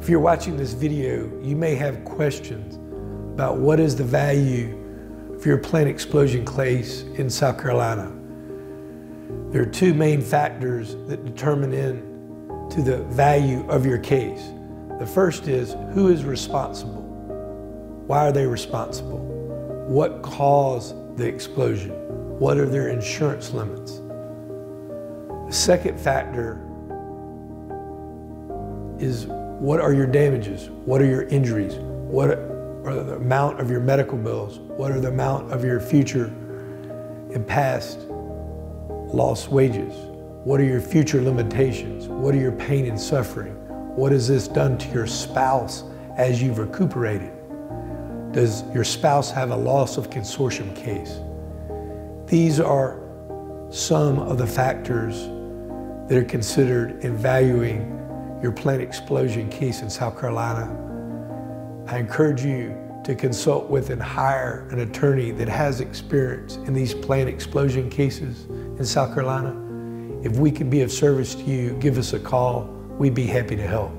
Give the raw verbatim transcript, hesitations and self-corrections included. If you're watching this video, you may have questions about what is the value of your plant explosion clays in South Carolina. There are two main factors that determine in to the value of your case. The first is who is responsible? Why are they responsible? What caused the explosion? What are their insurance limits? The second factor is what are your damages? What are your injuries? What are the amount of your medical bills? What are the amount of your future and past lost wages? What are your future limitations? What are your pain and suffering? What has this done to your spouse as you've recuperated? Does your spouse have a loss of consortium case? These are some of the factors that are considered in valuing your plant explosion case in South Carolina. I encourage you to consult with and hire an attorney that has experience in these plant explosion cases in South Carolina. If we can be of service to you, give us a call. We'd be happy to help.